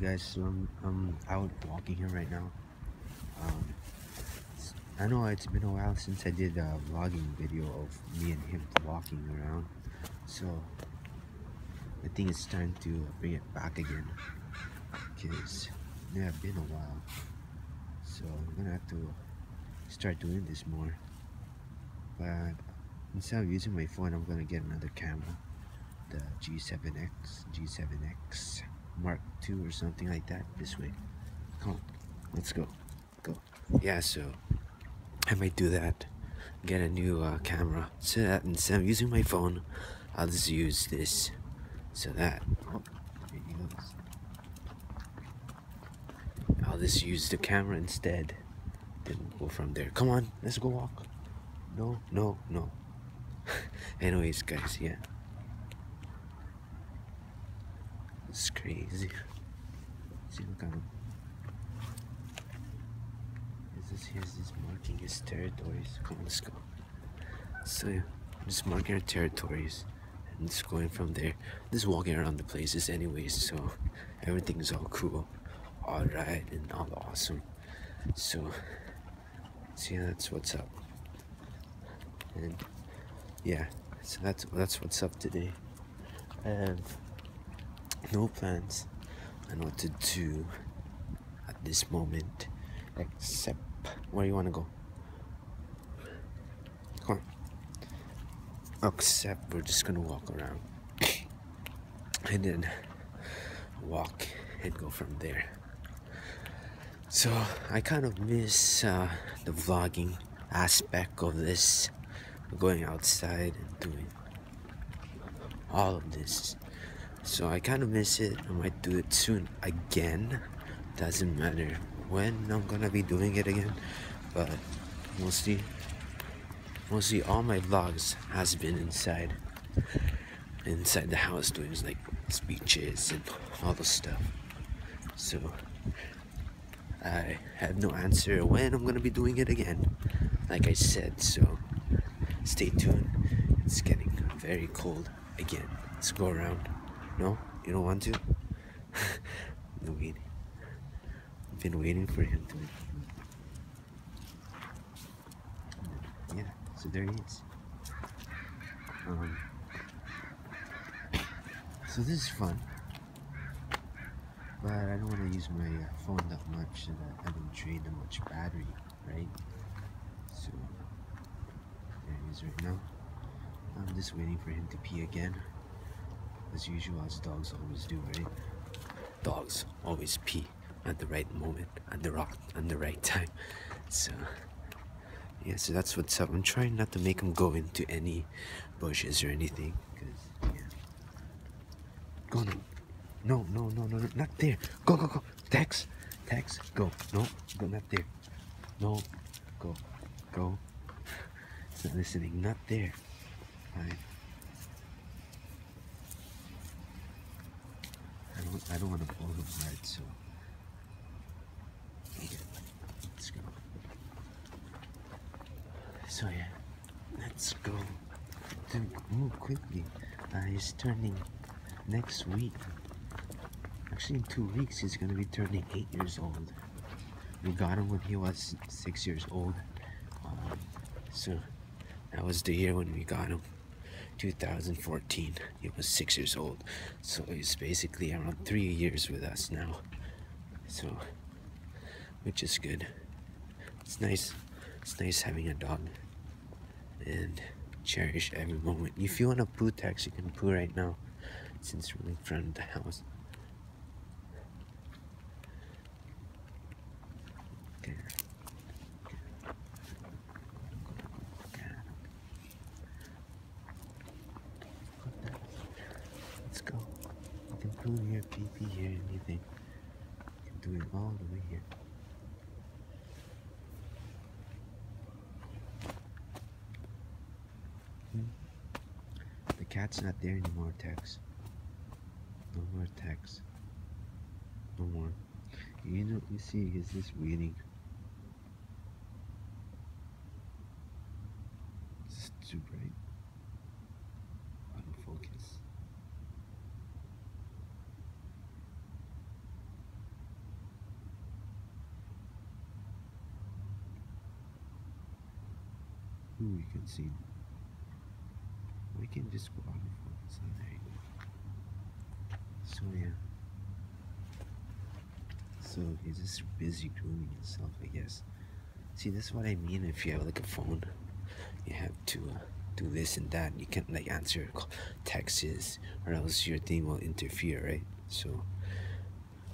you guys, so I'm out walking here right now. I know it's been a while since I did a vlogging video of me and him walking around, so I think it's time to bring it back again, because yeah, it's been a while, so I'm gonna have to start doing this more. But instead of using my phone, I'm gonna get another camera, the G7X Mark II or something like that. This way, come on, let's go. Yeah, so I might do that, get a new camera, so that instead of using my phone, I'll just use this. So that, oh, there he goes. I'll just use the camera instead, then we'll go from there. Come on, let's go walk. No. Anyways, guys, yeah, it's crazy. See, look at him. He's marking his territories. Come on, let's go. So yeah, I'm just marking our territories and just going from there. Just walking around the places anyways, so everything's all cool, all right, and all awesome. So see, that's what's up. And yeah, so that's what's up today. I have no plans on what to do at this moment, except where you want to go. Come on. Except we're just gonna walk around and then walk and go from there. So I kind of miss the vlogging aspect of this, going outside and doing all of this. So I kind of miss it. I might do it soon again. Doesn't matter when I'm gonna be doing it again, but mostly all my vlogs has been inside the house, doing like speeches and all the stuff. So I have no answer when I'm gonna be doing it again, like I said. So stay tuned. It's getting very cold again. Let's go around. No, you don't want to. No way. Been waiting for him to. Yeah, so there he is. So this is fun, but I don't want to use my phone that much, so that I don't drain that much battery, right? So there he is right now. I'm just waiting for him to pee again, as usual, as dogs always do, right? Dogs always pee at the right moment, at the right time. So yeah, so that's what's up. I'm trying not to make him go into any bushes or anything, cause yeah. Go on. No, not there. Go. Tex, go. No, not there. No, go. He's not listening. Not there. Fine. I don't want to pull him hard, so. Let's go. So yeah, let's go. Dude, move quickly. He's turning next week. Actually, in 2 weeks, he's gonna be turning 8 years old. We got him when he was 6 years old. So that was the year when we got him. 2014. He was 6 years old. So he's basically around 3 years with us now. So, which is good. It's nice. It's nice having a dog, and cherish every moment. If you want to poo, Tex, you can poo right now, since we're in front of the house. Let's go. You can poo here, pee here, anything. You can do it all the way here. The cat's not there anymore, Tex. No more, Tex. No more. You know, you see, he's just waiting. It's too bright. Out of focus. Ooh, you can see. We can just go on the phone. So there you go. So yeah. So he's just busy grooming himself, I guess. See, that's what I mean. If you have like a phone, you have to do this and that. You can't like answer texts, or else your thing will interfere, right? So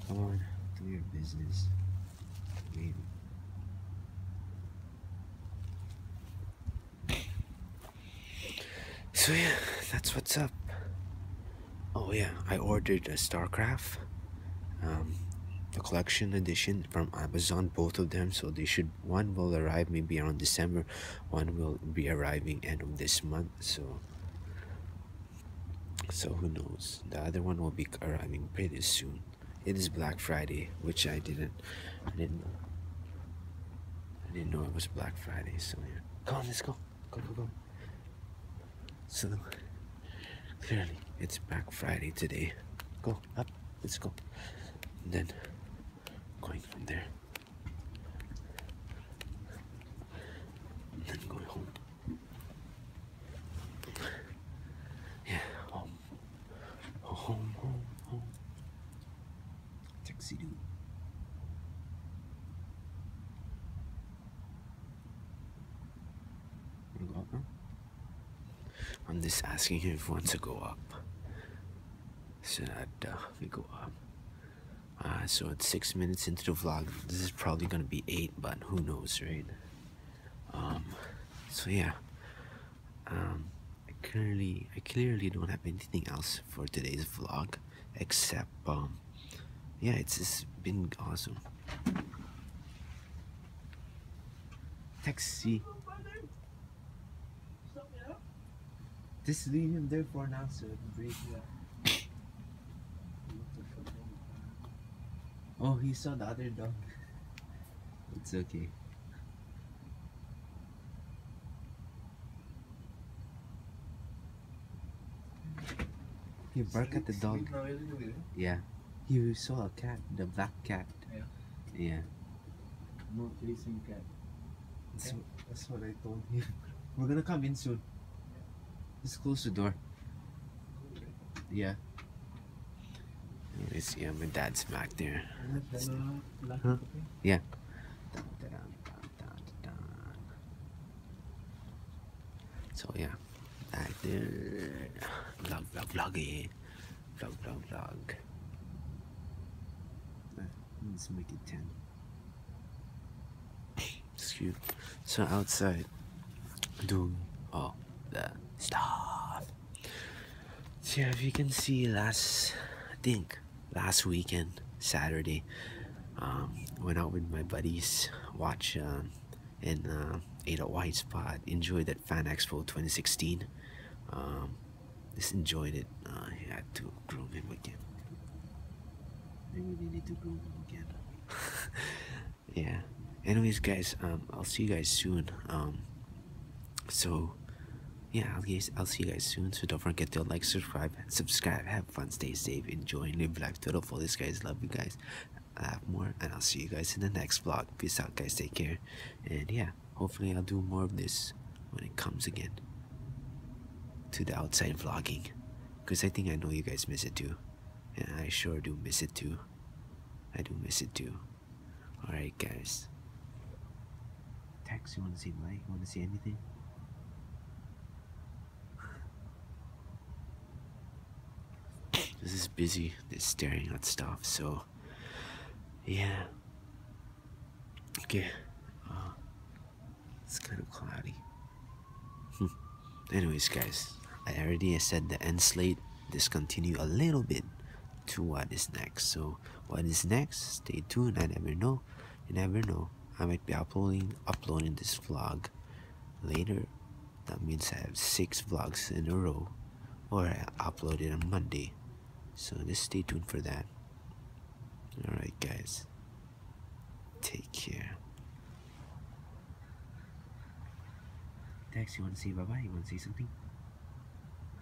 come on, do your business. Maybe. So yeah, that's what's up. Oh yeah, I ordered a StarCraft, the collection edition from Amazon, both of them. So they should, one will arrive maybe around December, one will be arriving end of this month. So who knows? The other one will be arriving pretty soon. It is Black Friday, which I didn't know it was Black Friday. So yeah, come on, let's go, go, go, go. So clearly it's Black Friday today. Go up, let's go. And then going from there. And then going home. Yeah, home. Home, home, home. Taxi dude. Wanna go out now? I'm just asking him if he wants to go up. So that we go up. So it's 6 minutes into the vlog. This is probably gonna be 8, but who knows, right? So yeah, I clearly don't have anything else for today's vlog, except yeah, it's just been awesome. Taxi. Just leave him there for now, so it can break it up. Oh, he saw the other dog. It's okay. He barked at the dog. Yeah. He saw a cat, the black cat. Yeah. Yeah. No chasing cat. So, that's what I told him. We're gonna come in soon. Just close the door. Yeah. Anyways, yeah, my dad's back there. Huh? Yeah. So yeah, back there. Vlog, vlog, vloggy. Vlog, vlog, vlog. Let's make it 10. Excuse. So outside, doing all the stuff. So yeah, if you can see last weekend, Saturday, went out with my buddies, watched ate a white spot, enjoyed that Fan Expo 2016. Just enjoyed it. I had to groom him again. Maybe they need to groom him again. Yeah. Anyways, guys, I'll see you guys soon. So yeah, I'll see you guys soon. So don't forget to like, subscribe, have fun, stay safe, enjoy, and live life to the fullest, guys. Love you guys. I have more, and I'll see you guys in the next vlog. Peace out, guys. Take care. And yeah, hopefully I'll do more of this when it comes again to the outside vlogging, because I think I know you guys miss it too, and I sure do miss it too. I do miss it too. Alright, guys. Tex, you wanna say bye? You wanna say anything? This is busy, just staring at stuff, so yeah. Okay, it's kind of cloudy. Anyways, guys, I already said the end slate. Just continue a little bit to what is next. So what is next? Stay tuned. I never know. You never know. I might be uploading this vlog later. That means I have 6 vlogs in a row, or I uploaded on Monday. So just stay tuned for that. Alright, guys. Take care. Dex, you wanna say bye-bye? You wanna say something?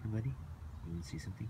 Hey, buddy? You wanna say something?